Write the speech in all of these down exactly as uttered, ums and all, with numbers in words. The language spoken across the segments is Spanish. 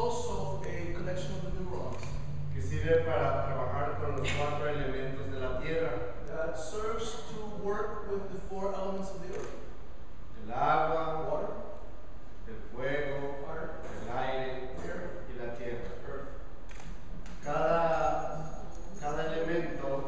also a collection of the neurons. Que sirve para trabajar con los cuatro elementos de la tierra. That serves to work with the four elements of the earth. El agua, water, el fuego, water, el aire, air, y la tierra, earth. Cada, cada elemento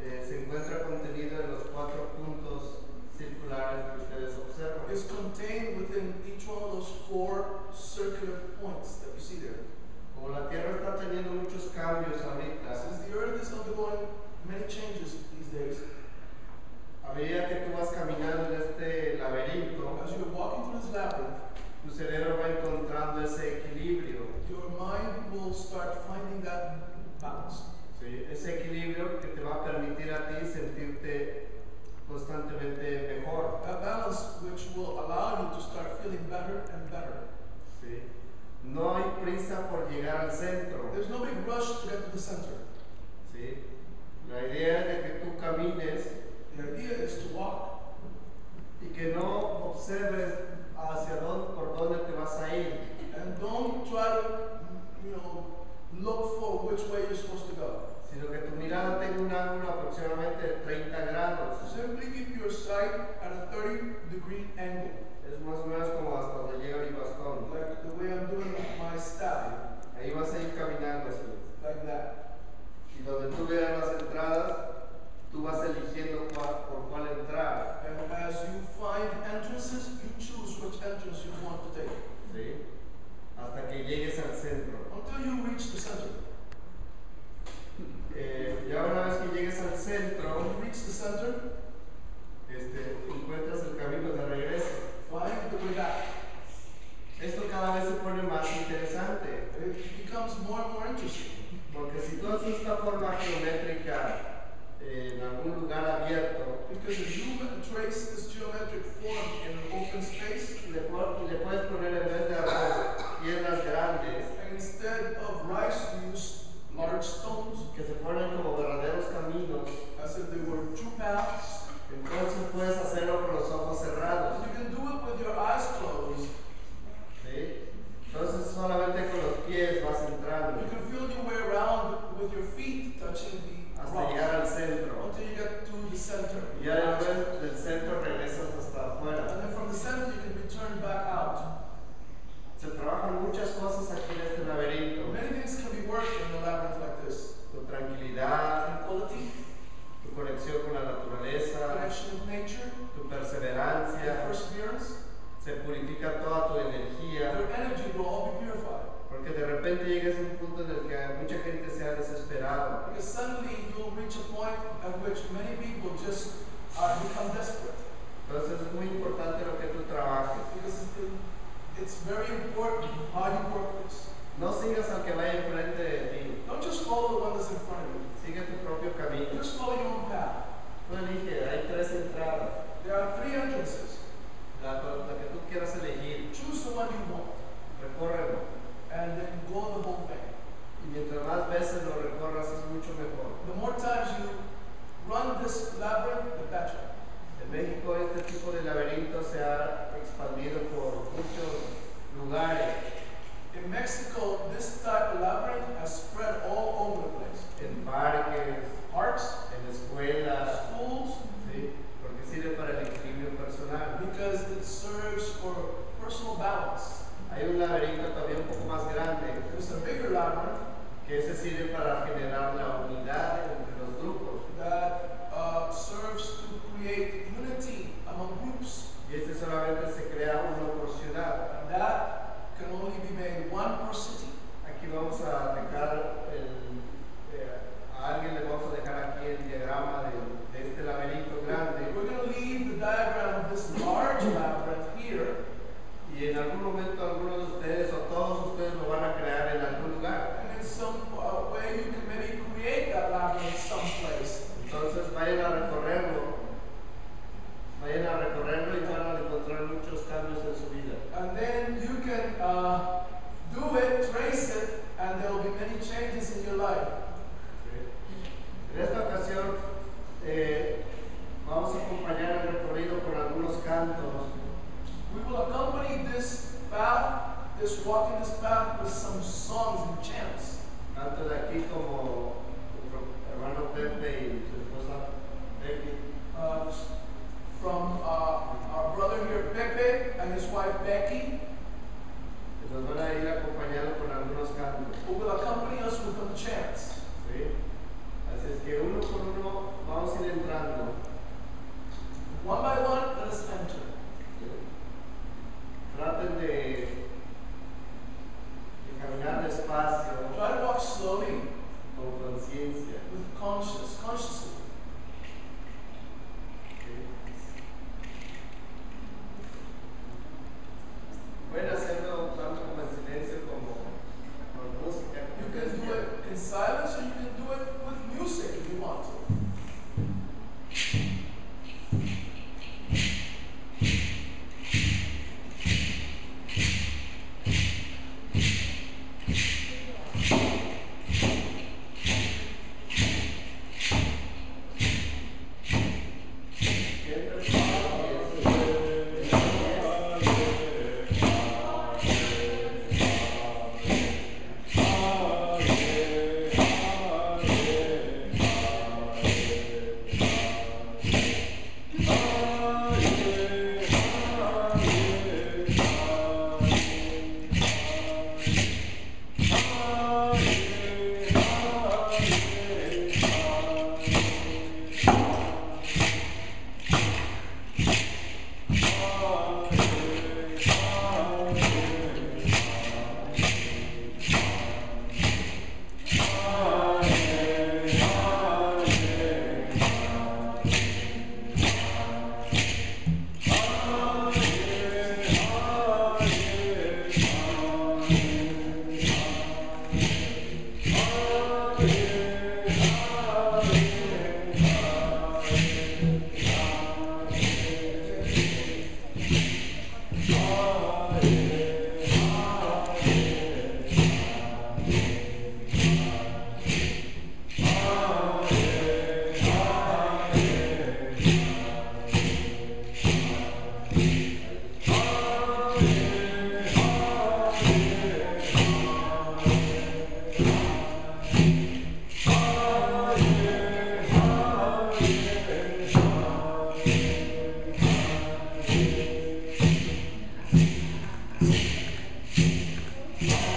eh, se encuentra contenido en los cuatro puntos circulares que ustedes observan. It's contained within each one of those four circular points that you see there. Como la tierra está teniendo muchos cambios ahorita. Since the earth is undergoing many changes these days. A medida que tú vas caminando en este laberinto, as you're walking through this labyrinth, tu cerebro va encontrando ese equilibrio. Your mind will start finding that balance. Sí, ese equilibrio que te va a permitir a ti sentirte constantemente mejor. That balance which will allow you to start feeling better and better. Sí. No hay prisa por llegar al centro. There's no big rush to get to the center. Sí. La idea es de que tú camines. The idea is to walk. Y que no observes hacia dónde, por dónde te vas a ir. And don't try to, you know, look for which way you're supposed to go. Sino que tu mirada tenga un ángulo aproximadamente de treinta grados. Simply keep your sight at a thirty degree angle. Es más o menos como hasta donde llega mi bastón. Like the way I'm doing with my staff. Ahí vas a ir caminando así. Like that. Y donde tú veas las entradas, tú vas eligiendo cuál, por cuál entrar. And as you find entrances, you choose which entrance you want to take. Sí. Hasta que llegues al centro. Until you reach the center. Eh, ya una vez que llegues al centro, you reach the center, este, encuentras el camino de regreso. Find the way back. Esto cada vez se pone más interesante. It becomes more and more interesting. Porque si tú haces esta forma geométrica en algún lugar abierto, because if you trace this geometric form in an open space, le, le puedes poner en vez de piedras grandes, and instead of rice use large stones, que se ponen como verdaderos caminos, as if they were true paths. Entonces puedes hacerlo con los ojos cerrados. You can do it with your eyes closed. ¿Sí? Entonces solamente con los pies vas entrando. You can feel your way around with your feet touching the hasta llegar al centro. Until you get to the center. Y ya después del centro regresas hasta afuera. And then from the center you can be turned back out. Se trabajan muchas cosas aquí en este laberinto. Many things can be worked in a labyrinth like this. Tu tranquilidad, quality, tu conexión con la naturaleza, connection with nature, tu perseverancia, perseverance. Se purifica toda tu energía. Your energy will all be purified. Porque de repente llegas a un punto en el que mucha gente se ha desesperado. Because suddenly you'll reach a point at which many people just uh, become desperate. Entonces es muy importante lo que tú trabajes. Because it's very important how you work this. No sigas al que vaya enfrente de ti. Don't just follow the one that's in front of you. Sigue tu propio camino. Just follow your own path. Tú elige, hay tres entradas. There are three entrances. La, la que tú quieras elegir. Choose the one you want. Recórrelo. And then go on the whole thing. Y mientras más veces lo recorras es mucho mejor. The more times you run this labyrinth, the better. En México este tipo de laberinto se ha expandido por muchos lugares. In Mexico, this type of labyrinth has spread all over the place. En parques, parks, en escuelas, schools, sí, porque sirve para el equilibrio personal. Because it serves for personal balance. Hay un laberinto todavía un poco más grande, there's a bigger labyrinth, que ese sirve para generar la unidad entre los grupos. That uh, serves to create unity among groups. Y este solamente se crea uno por ciudad. And that can only be made one per city. Aquí vamos a dejar el, eh, a alguien le vamos a dejar aquí el diagrama de, de este laberinto grande. We're going to leave the diagram of this large labyrinth here. Y en algún momento algunos de ustedes o todos ustedes lo van a crear en algún lugar. And in some uh, way just walking this path with some songs and chants. Tanto de aquí como hermano Pepe y su esposa Pepe. Uh, from uh, our brother here, Pepe, and his wife Becky, nos van a ir acompañando con algunos cantos. Who will accompany us with some chants. Sí. Así es que uno por uno vamos a ir entrando. One by one, let us enter. Sí. Traten de, de caminar despacio. Try to walk slowly. Con conciencia. With conscious, consciously. Pueden hacerlo tanto como en silencio como con música. You can do it in silence or you can do it with music if you want to. Yeah.